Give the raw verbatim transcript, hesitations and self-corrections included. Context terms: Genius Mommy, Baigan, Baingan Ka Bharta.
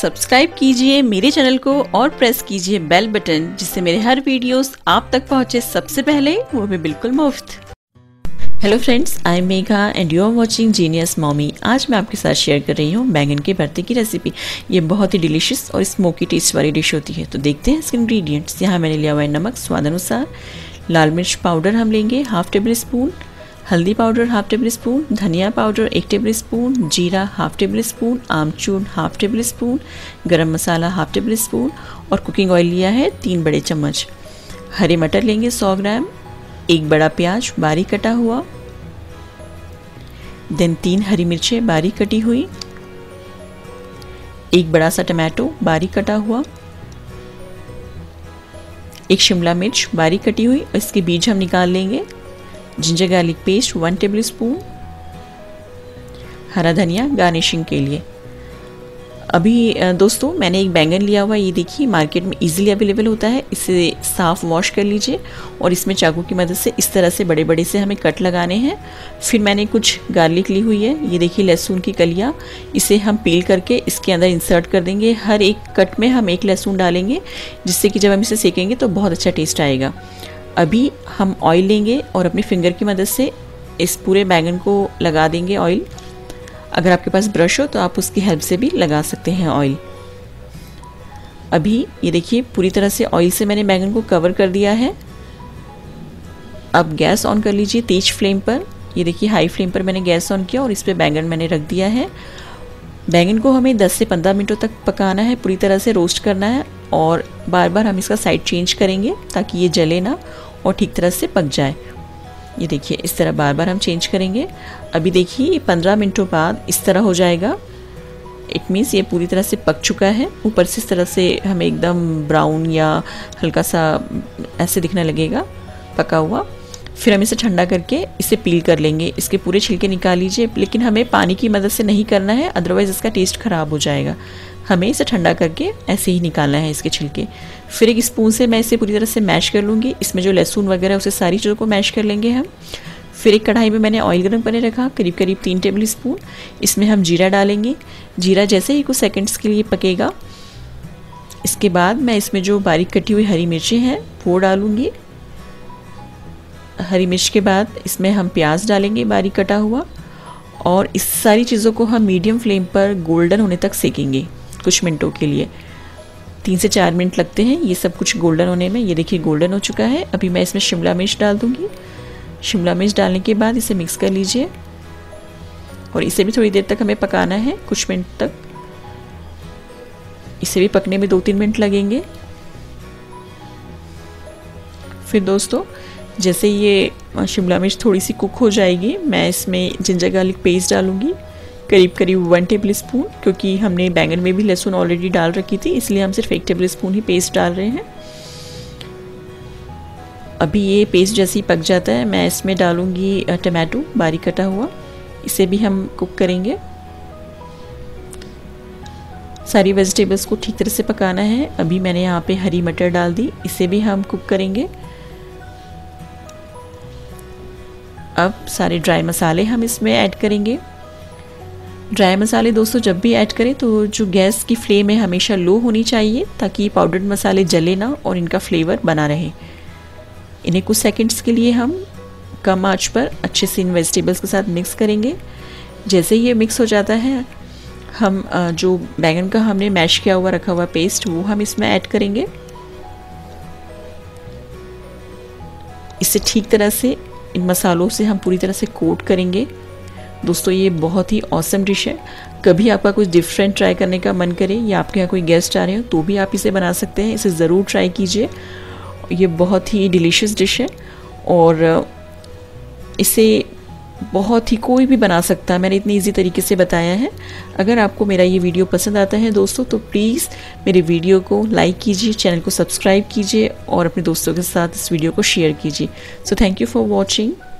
Subscribe कीजिए मेरे channel को और प्रेस कीजिए बेल बटन, जिससे मेरे हर वीडियोस आप तक पहुंचे सबसे पहले, वो भी बिल्कुल मुफ्त। Hello friends, I am Megha and you are watching Genius Mommy. आज मैं आपके साथ शेयर कर रही हूँ बैंगन के भरते की रेसिपी। ये बहुत ही डिलीशियस और स्मोकी टेस्ट वाली डिश होती है। तो देखते हैं इसके इंग्रेडिएंट्स। यहाँ मैंने लिया हुआ है नमक स्वाद अनुसार, लाल मिर्च पाउडर हम लेंगे हाफ टेबल स्पून, हल्दी पाउडर हाफ टेबल स्पून, धनिया पाउडर एक टेबल स्पून, जीरा हाफ टेबल स्पून, आमचूर हाफ टेबल स्पून, गरम मसाला हाफ टेबल स्पून और कुकिंग ऑयल लिया है तीन बड़े चम्मच। हरे मटर लेंगे सौ ग्राम, एक बड़ा प्याज बारीक कटा हुआ, देन तीन हरी मिर्चें बारीक कटी हुई, एक बड़ा सा टमाटो बारीक कटा हुआ, एक शिमला मिर्च बारीक कटी हुई, इसके बीज हम निकाल लेंगे, ginger garlic paste one tablespoon, हरा धनिया गार्निशिंग के लिए। अभी दोस्तों मैंने एक बैंगन लिया हुआ है, ये देखिए मार्केट में इजीली अवेलेबल होता है। इसे साफ़ वॉश कर लीजिए और इसमें चाकू की मदद से इस तरह से बड़े बड़े से हमें कट लगाने हैं। फिर मैंने कुछ गार्लिक ली हुई है, ये देखिए लहसुन की कलियाँ, इसे हम पील करके इसके अंदर इंसर्ट कर देंगे। हर एक कट में हम एक लहसुन डालेंगे, जिससे कि जब हम इसे सेकेंगे तो बहुत अच्छा टेस्ट आएगा। अभी हम ऑयल लेंगे और अपनी फिंगर की मदद से इस पूरे बैंगन को लगा देंगे ऑयल। अगर आपके पास ब्रश हो तो आप उसकी हेल्प से भी लगा सकते हैं ऑयल। अभी ये देखिए पूरी तरह से ऑयल से मैंने बैंगन को कवर कर दिया है। अब गैस ऑन कर लीजिए तेज फ्लेम पर। ये देखिए हाई फ्लेम पर मैंने गैस ऑन किया और इस पर बैंगन मैंने रख दिया है। बैंगन को हमें दस से पंद्रह मिनटों तक पकाना है, पूरी तरह से रोस्ट करना है और बार बार हम इसका साइड चेंज करेंगे ताकि ये जले ना और ठीक तरह से पक जाए। ये देखिए इस तरह बार बार हम चेंज करेंगे। अभी देखिए पंद्रह मिनटों बाद इस तरह हो जाएगा। इट मीन्स ये पूरी तरह से पक चुका है। ऊपर से इस तरह से हमें एकदम ब्राउन या हल्का सा ऐसे दिखने लगेगा पका हुआ। फिर हम इसे ठंडा करके इसे पील कर लेंगे। इसके पूरे छिलके निकाल लीजिए, लेकिन हमें पानी की मदद से नहीं करना है, अदरवाइज़ इसका टेस्ट ख़राब हो जाएगा। हमें इसे ठंडा करके ऐसे ही निकालना है इसके छिलके। फिर एक स्पून से मैं इसे पूरी तरह से मैश कर लूँगी। इसमें जो लहसुन वगैरह उसे सारी चीज़ों को मैश कर लेंगे हम। फिर एक कढ़ाई में मैंने ऑयल गर्म करने रखा, करीब करीब तीन टेबल स्पून। इसमें हम जीरा डालेंगे। जीरा जैसे ही कुछ सेकेंड्स के लिए पकेगा, इसके बाद मैं इसमें जो बारीक कटी हुई हरी मिर्ची हैं वो डालूँगी। हरी मिर्च के बाद इसमें हम प्याज डालेंगे बारीक कटा हुआ और इस सारी चीज़ों को हम मीडियम फ्लेम पर गोल्डन होने तक सेकेंगे कुछ मिनटों के लिए। तीन से चार मिनट लगते हैं ये सब कुछ गोल्डन होने में। ये देखिए गोल्डन हो चुका है। अभी मैं इसमें शिमला मिर्च डाल दूँगी। शिमला मिर्च डालने के बाद इसे मिक्स कर लीजिए और इसे भी थोड़ी देर तक हमें पकाना है, कुछ मिनट तक। इसे भी पकने में दो तीन मिनट लगेंगे। फिर दोस्तों जैसे ये शिमला मिर्च थोड़ी सी कुक हो जाएगी, मैं इसमें जिंजर गार्लिक पेस्ट डालूंगी करीब करीब वन टेबल स्पून, क्योंकि हमने बैंगन में भी लहसुन ऑलरेडी डाल रखी थी, इसलिए हम सिर्फ एक टेबल स्पून ही पेस्ट डाल रहे हैं। अभी ये पेस्ट जैसे ही पक जाता है, मैं इसमें डालूंगी टमाटो बारीक कटा हुआ। इसे भी हम कुक करेंगे। सारी वेजिटेबल्स को ठीक तरह से पकाना है। अभी मैंने यहाँ पर हरी मटर डाल दी, इसे भी हम कुक करेंगे। अब सारे ड्राई मसाले हम इसमें ऐड करेंगे। ड्राई मसाले दोस्तों जब भी ऐड करें तो जो गैस की फ्लेम है हमेशा लो होनी चाहिए, ताकि पाउडर्ड मसाले जले ना और इनका फ्लेवर बना रहे। इन्हें कुछ सेकंड्स के लिए हम कम आंच पर अच्छे से इन वेजिटेबल्स के साथ मिक्स करेंगे। जैसे ही ये मिक्स हो जाता है, हम जो बैंगन का हमने मैश किया हुआ रखा हुआ पेस्ट वो हम इसमें ऐड करेंगे। इससे ठीक तरह से इन मसालों से हम पूरी तरह से कोट करेंगे। दोस्तों ये बहुत ही ऑसम डिश है। कभी आपका कुछ डिफरेंट ट्राई करने का मन करे या आपके यहाँ कोई गेस्ट आ रहे हो तो भी आप इसे बना सकते हैं। इसे ज़रूर ट्राई कीजिए, ये बहुत ही डिलीशियस डिश है और इसे बहुत ही कोई भी बना सकता है। मैंने इतनी इजी तरीके से बताया है। अगर आपको मेरा ये वीडियो पसंद आता है दोस्तों, तो प्लीज़ मेरे वीडियो को लाइक कीजिए, चैनल को सब्सक्राइब कीजिए और अपने दोस्तों के साथ इस वीडियो को शेयर कीजिए। So thank you for watching.